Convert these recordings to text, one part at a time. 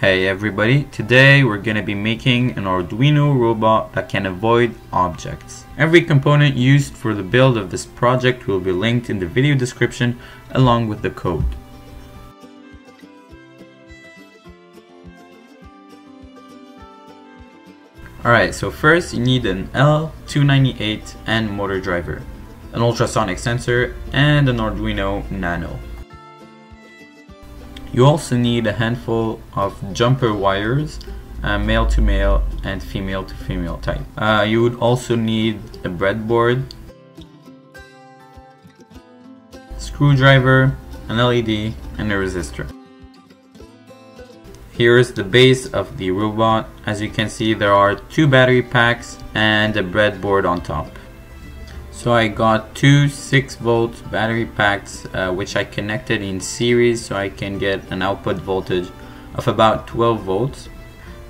Hey everybody, today we're going to be making an Arduino robot that can avoid objects. Every component used for the build of this project will be linked in the video description along with the code. Alright, so first you need an L298N motor driver, an ultrasonic sensor and an Arduino Nano. You also need a handful of jumper wires, male to male and female to female type. You would also need a breadboard, screwdriver, an LED and a resistor. Here is the base of the robot. As you can see, there are two battery packs and a breadboard on top. So I got two 6-volt battery packs which I connected in series so I can get an output voltage of about 12 volts.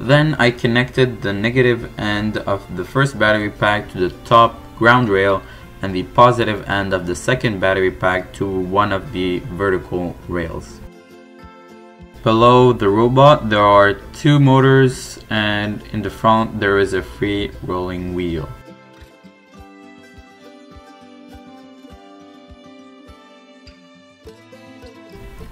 Then I connected the negative end of the first battery pack to the top ground rail and the positive end of the second battery pack to one of the vertical rails. Below the robot there are two motors and in the front there is a free rolling wheel.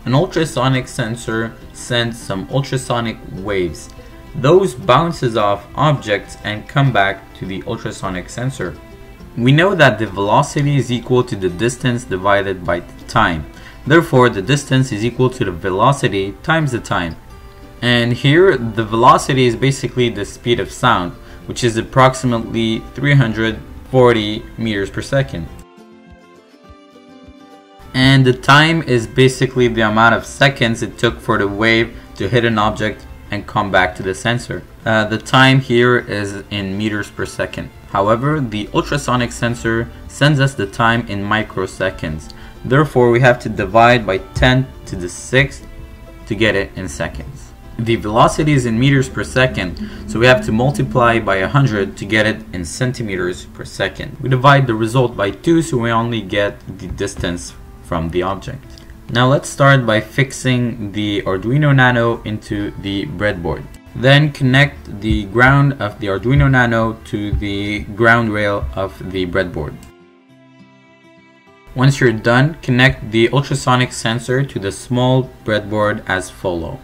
An ultrasonic sensor sends some ultrasonic waves. Those bounces off objects and come back to the ultrasonic sensor. We know that the velocity is equal to the distance divided by the time. Therefore, the distance is equal to the velocity times the time. And here, the velocity is basically the speed of sound, which is approximately 340 meters per second. And the time is basically the amount of seconds it took for the wave to hit an object and come back to the sensor. The time here is in meters per second. However, the ultrasonic sensor sends us the time in microseconds. Therefore, we have to divide by 10 to the 6th to get it in seconds. The velocity is in meters per second, so we have to multiply by 100 to get it in centimeters per second. We divide the result by 2, so we only get the distance from the object. Now let's start by fixing the Arduino Nano into the breadboard. Then connect the ground of the Arduino Nano to the ground rail of the breadboard. Once you're done, connect the ultrasonic sensor to the small breadboard as follows.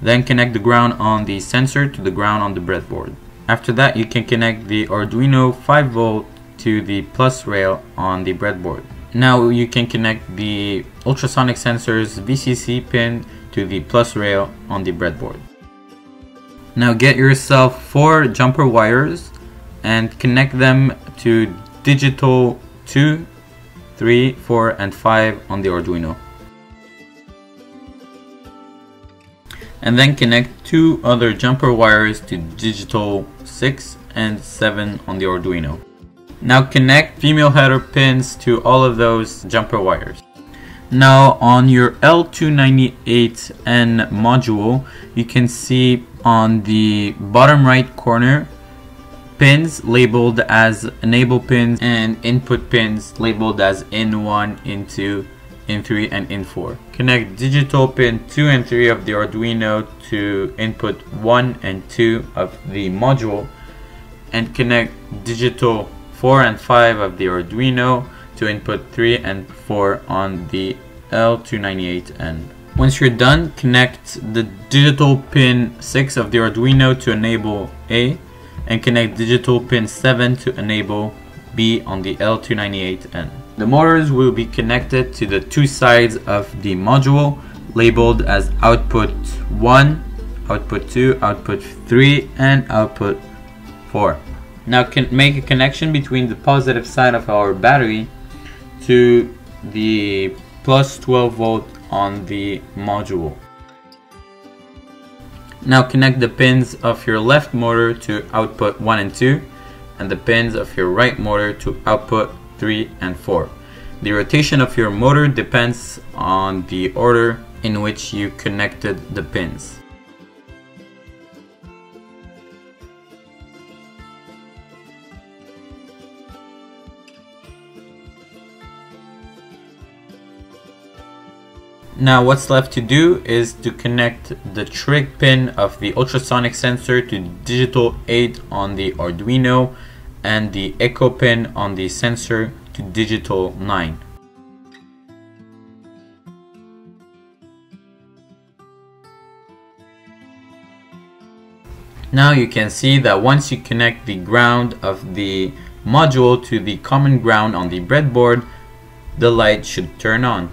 Then connect the ground on the sensor to the ground on the breadboard. After that, you can connect the Arduino 5V to the plus rail on the breadboard. Now you can connect the ultrasonic sensor's VCC pin to the plus rail on the breadboard. Now get yourself 4 jumper wires and connect them to digital 2, 3, 4 and 5 on the Arduino. And then connect 2 other jumper wires to digital 6 and 7 on the Arduino. Now connect female header pins to all of those jumper wires. Now on your L298N module, you can see on the bottom right corner pins labeled as enable pins and input pins labeled as in1, in2, in3 and in4. Connect digital pin 2 and 3 of the Arduino to input 1 and 2 of the module and connect digital 4 and 5 of the Arduino to input 3 and 4 on the L298N. Once you're done, connect the digital pin 6 of the Arduino to enable A and connect digital pin 7 to enable B on the L298N. The motors will be connected to the two sides of the module labeled as output 1, output 2, output 3 and output 4. Now make a connection between the positive side of our battery to the plus 12 volt on the module. Now connect the pins of your left motor to output 1 and 2 and the pins of your right motor to output 3 and 4. The rotation of your motor depends on the order in which you connected the pins. Now what's left to do is to connect the trig pin of the ultrasonic sensor to digital 8 on the Arduino and the echo pin on the sensor to digital 9. Now you can see that once you connect the ground of the module to the common ground on the breadboard, the light should turn on.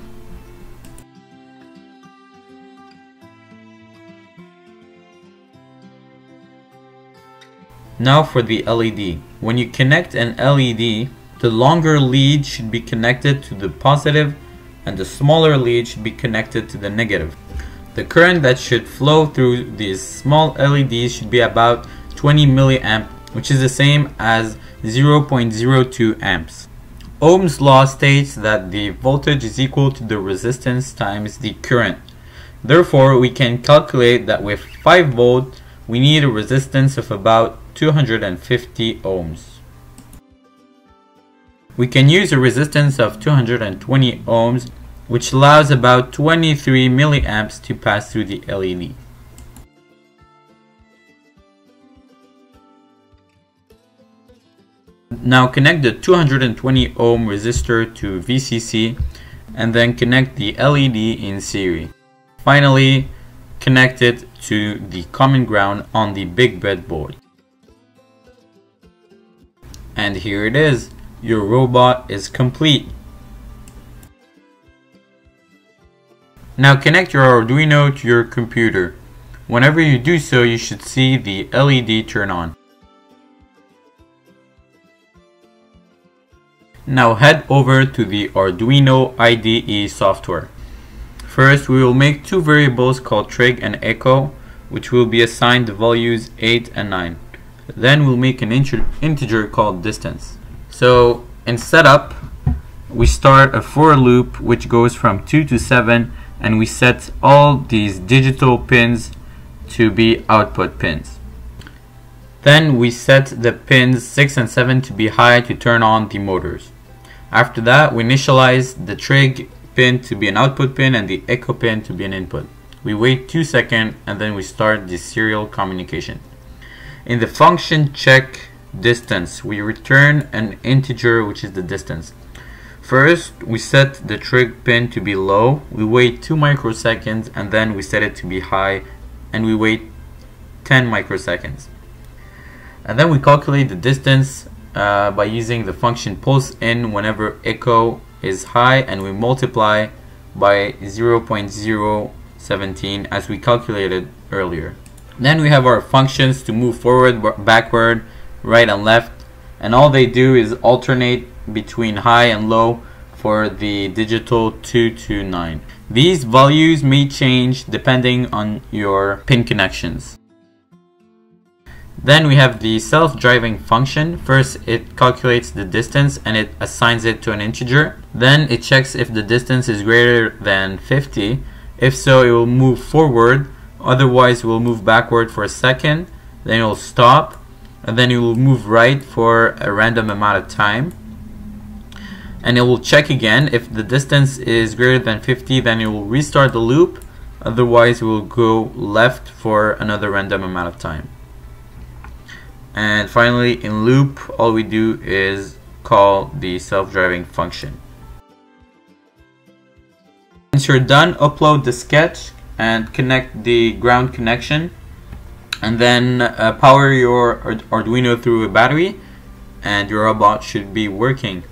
Now for the LED. When you connect an LED, the longer lead should be connected to the positive and the smaller lead should be connected to the negative. The current that should flow through these small LEDs should be about 20 milliamp, which is the same as 0.02 amps. Ohm's law states that the voltage is equal to the resistance times the current. Therefore, we can calculate that with 5 volts, we need a resistance of about 250 ohms. We can use a resistance of 220 ohms, which allows about 23 milliamps to pass through the LED. Now connect the 220 ohm resistor to VCC and then connect the LED in series. Finally, connect it to the common ground on the big breadboard. And here it is, your robot is complete. Now connect your Arduino to your computer. Whenever you do so, you should see the LED turn on. Now head over to the Arduino IDE software. First, we will make two variables called trig and echo, which will be assigned the values 8 and 9. Then we'll make an integer called distance. So in setup, we start a for loop which goes from 2 to 7, and we set all these digital pins to be output pins. Then we set the pins 6 and 7 to be high to turn on the motors. After that, we initialize the trig pin to be an output pin and the echo pin to be an input. We wait 2 seconds and then we start the serial communication. In the function check distance, we return an integer which is the distance. First, we set the trig pin to be low, we wait 2 microseconds, and then we set it to be high, and we wait 10 microseconds. And then we calculate the distance by using the function pulse in whenever echo is high, and we multiply by 0.017 as we calculated earlier. Then we have our functions to move forward, backward, right and left, and all they do is alternate between high and low for the digital 2 to 9. These values may change depending on your pin connections. Then we have the self-driving function. First, it calculates the distance and it assigns it to an integer. Then it checks if the distance is greater than 50. If so, it will move forward, otherwise it will move backward for a second, then it will stop, and then it will move right for a random amount of time. And it will check again. If the distance is greater than 50, then it will restart the loop, otherwise it will go left for another random amount of time. And finally, in loop, all we do is call the self-driving function. Once you're done, upload the sketch and connect the ground connection, and then power your Arduino through a battery and your robot should be working.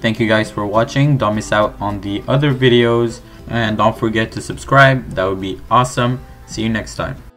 Thank you guys for watching. Don't miss out on the other videos and don't forget to subscribe. That would be awesome. See you next time.